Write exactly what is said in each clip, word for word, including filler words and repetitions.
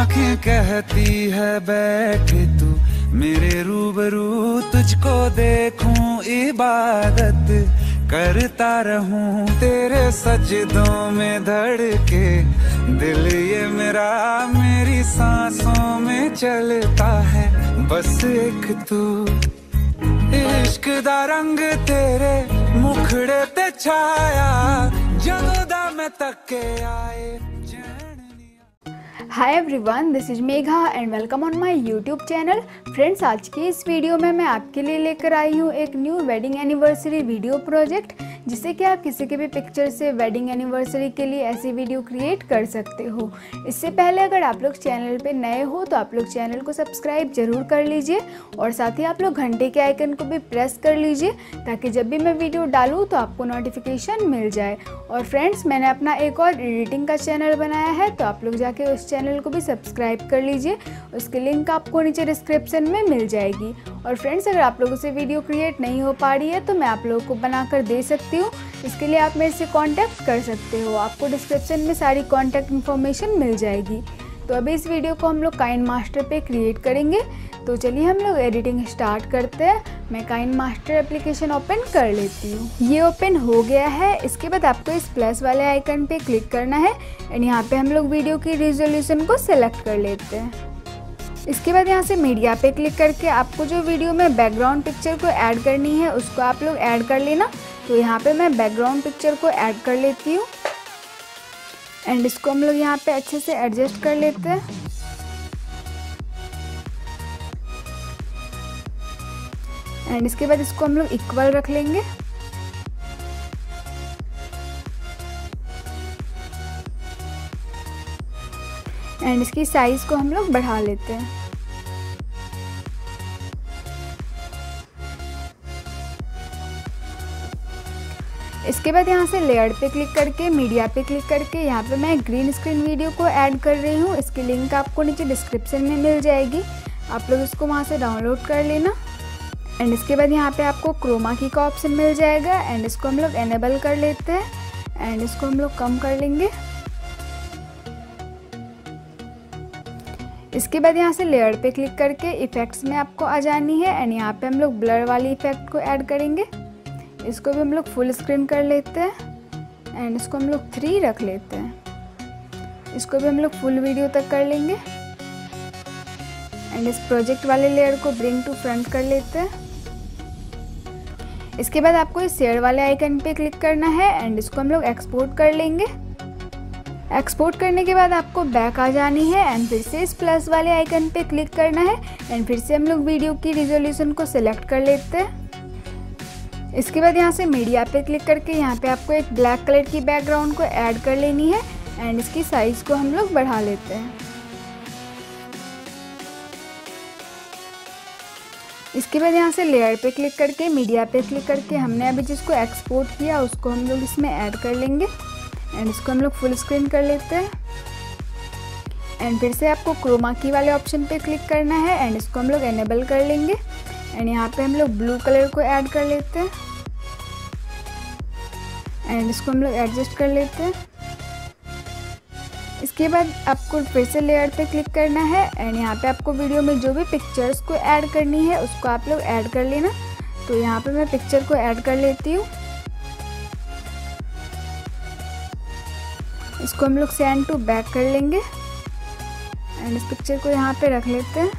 आंखें कहती है बैठ तू मेरे रूबरू, तुझको देखूं इबादत करता रहूं, तेरे सजदों में धड़के दिल ये मेरा, मेरी सांसों में चलता है बस एक तू। इश्क दा रंग तेरे मुखड़े ते छाया, जदों दा मैं तक्के आए। Hi everyone, this is Megha and welcome on my YouTube channel. Friends, आज के इस वीडियो में मैं आपके लिए लेकर आई हूँ एक new wedding anniversary video project, जिससे कि आप किसी के भी पिक्चर से वेडिंग एनिवर्सरी के लिए ऐसी वीडियो क्रिएट कर सकते हो। इससे पहले अगर आप लोग चैनल पे नए हो तो आप लोग चैनल को सब्सक्राइब जरूर कर लीजिए और साथ ही आप लोग घंटे के आइकन को भी प्रेस कर लीजिए, ताकि जब भी मैं वीडियो डालूँ तो आपको नोटिफिकेशन मिल जाए। और फ्रेंड्स, मैंने अपना एक और एडिटिंग का चैनल बनाया है, तो आप लोग जाके उस चैनल को भी सब्सक्राइब कर लीजिए, उसकी लिंक आपको नीचे डिस्क्रिप्शन में मिल जाएगी। और फ्रेंड्स, अगर आप लोगों से वीडियो क्रिएट नहीं हो पा रही है तो मैं आप लोगों को बनाकर दे सकती हूँ, इसके लिए आप मेरे से कांटेक्ट कर सकते हो। आपको डिस्क्रिप्शन में सारी कांटेक्ट इन्फॉर्मेशन मिल जाएगी। तो अभी इस वीडियो को हम लोग काइनमास्टर पे क्रिएट करेंगे, तो चलिए हम लोग एडिटिंग स्टार्ट करते हैं। मैं काइनमास्टर एप्लीकेशन ओपन कर लेती हूँ। ये ओपन हो गया है। इसके बाद आपको इस प्लस वाले आइकन पे क्लिक करना है एंड यहाँ पे हम लोग वीडियो की रिजोल्यूशन को सेलेक्ट कर लेते हैं। इसके बाद यहाँ से मीडिया पे क्लिक करके आपको जो वीडियो में बैकग्राउंड पिक्चर को ऐड करनी है उसको आप लोग ऐड कर लेना। तो यहाँ पे मैं बैकग्राउंड पिक्चर को ऐड कर लेती हूँ एंड इसको हम लोग यहाँ पे अच्छे से एडजस्ट कर लेते हैं। एंड इसके बाद इसको हम लोग इक्वल रख लेंगे। एंड इसकी साइज को हम लोग बढ़ा लेते हैं। इसके बाद यहाँ से लेयर पे क्लिक करके मीडिया पे क्लिक करके यहाँ पे मैं ग्रीन स्क्रीन वीडियो को ऐड कर रही हूँ। इसकी लिंक आपको नीचे डिस्क्रिप्शन में मिल जाएगी, आप लोग इसको वहाँ से डाउनलोड कर लेना। एंड इसके बाद यहाँ पे आपको क्रोमा की का ऑप्शन मिल जाएगा एंड इसको हम लोग एनेबल कर लेते हैं एंड इसको हम लोग कम कर लेंगे। इसके बाद यहाँ से लेयर पे क्लिक करके इफ़ेक्ट्स में आपको आ जानी है एंड यहाँ पे हम लोग ब्लर वाली इफ़ेक्ट को ऐड करेंगे। इसको भी हम लोग फुल स्क्रीन कर लेते हैं एंड इसको हम लोग थ्री रख लेते हैं। इसको भी हम लोग फुल वीडियो तक कर लेंगे एंड इस प्रोजेक्ट वाले लेयर को ब्रिंग टू फ्रंट कर लेते हैं। इसके बाद आपको इस शेयर वाले आइकन पे क्लिक करना है एंड इसको हम लोग एक्सपोर्ट कर लेंगे। एक्सपोर्ट करने के बाद आपको बैक आ जानी है एंड फिर से इस प्लस वाले आइकन पे क्लिक करना है एंड फिर से हम लोग वीडियो की रिजोल्यूशन को सिलेक्ट कर लेते हैं। इसके बाद यहाँ से मीडिया पे क्लिक करके यहाँ पे आपको एक ब्लैक कलर की बैकग्राउंड को ऐड कर लेनी है एंड इसकी साइज़ को हम लोग बढ़ा लेते हैं। इसके बाद यहाँ से लेयर पे क्लिक करके मीडिया पे क्लिक करके हमने अभी जिसको एक्सपोर्ट किया उसको हम लोग इसमें ऐड कर लेंगे एंड इसको हम लोग फुल स्क्रीन कर लेते हैं। एंड फिर से आपको क्रोमा की वाले ऑप्शन पे क्लिक करना है एंड इसको हम लोग एनेबल कर लेंगे एंड यहाँ पे हम लोग ब्लू कलर को ऐड कर लेते हैं एंड इसको हम लोग एडजस्ट कर लेते हैं। इसके बाद आपको फिर से लेयर पे क्लिक करना है एंड यहाँ पे आपको वीडियो में जो भी पिक्चर्स को ऐड करनी है उसको आप लोग ऐड कर लेना। तो यहाँ पे मैं पिक्चर को ऐड कर लेती हूँ। इसको हम लोग सेंड टू बैक कर लेंगे एंड इस पिक्चर को यहाँ पे रख लेते हैं।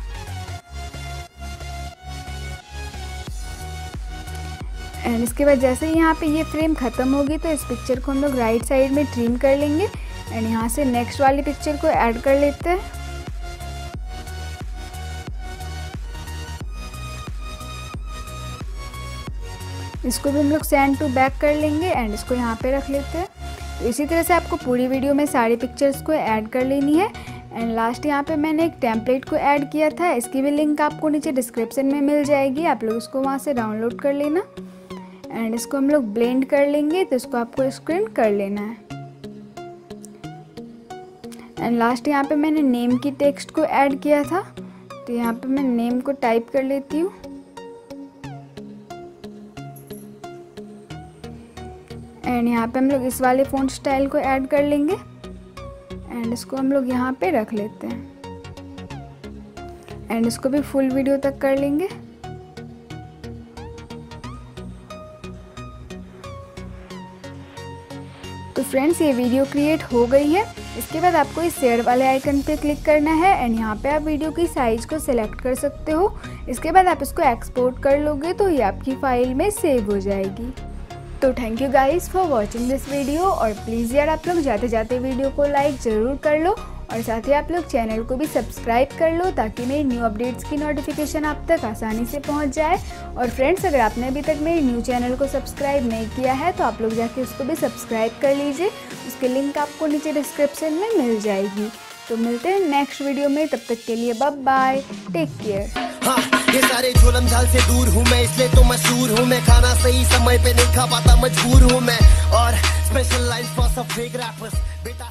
एंड इसके बाद जैसे ही यहाँ पे ये फ्रेम ख़त्म होगी तो इस पिक्चर को हम लोग राइट साइड में ट्रिम कर लेंगे एंड यहाँ से नेक्स्ट वाली पिक्चर को ऐड कर लेते हैं। इसको भी हम लोग सेंड टू बैक कर लेंगे एंड इसको यहाँ पे रख लेते हैं। इसी तरह से आपको पूरी वीडियो में सारी पिक्चर्स को ऐड कर लेनी है। एंड लास्ट यहाँ पे मैंने एक टेम्पलेट को ऐड किया था, इसकी भी लिंक आपको नीचे डिस्क्रिप्शन में मिल जाएगी, आप लोग इसको वहाँ से डाउनलोड कर लेना। एंड इसको हम लोग ब्लेंड कर लेंगे, तो इसको आपको स्क्रीन कर लेना है। एंड लास्ट यहाँ पे मैंने नेम की टेक्स्ट को ऐड किया था, तो यहाँ पर मैं नेम को टाइप कर लेती हूँ। एंड यहाँ पे हम लोग इस वाले फ़ॉन्ट स्टाइल को ऐड कर लेंगे एंड इसको हम लोग यहाँ पे रख लेते हैं। एंड इसको भी फुल वीडियो तक कर लेंगे। तो फ्रेंड्स ये वीडियो क्रिएट हो गई है। इसके बाद आपको इस शेयर वाले आइकन पे क्लिक करना है एंड यहाँ पे आप वीडियो की साइज़ को सिलेक्ट कर सकते हो। इसके बाद आप इसको एक्सपोर्ट कर लोगे तो ये आपकी फ़ाइल में सेव हो जाएगी। तो thank you guys for watching this video. और प्लीज़ यार आप लोग जाते जाते वीडियो को लाइक ज़रूर कर लो और साथ ही आप लोग चैनल को भी सब्सक्राइब कर लो ताकि मेरी न्यू अपडेट्स की नोटिफिकेशन आप तक आसानी से पहुंच जाए। और फ्रेंड्स अगर आपने अभी तक मेरे न्यू चैनल को सब्सक्राइब नहीं किया है तो आप लोग जाके उसको भी सब्सक्राइब कर लीजिए। उसकी लिंक आपको नीचे डिस्क्रिप्शन में मिल जाएगी। तो मिलते हैं नेक्स्ट वीडियो में, तब तक के लिए बाय बाय, टेक केयर। हाँ, ये सारे झोलम झाल से दूर हूँ मैं, इसलिए तो मशहूर हूँ मैं। खाना सही समय पे नहीं खा पाता, मजबूर हूँ मैं। और स्पेशल लाइन्स फॉर सब फेक रैपर्स बेटा।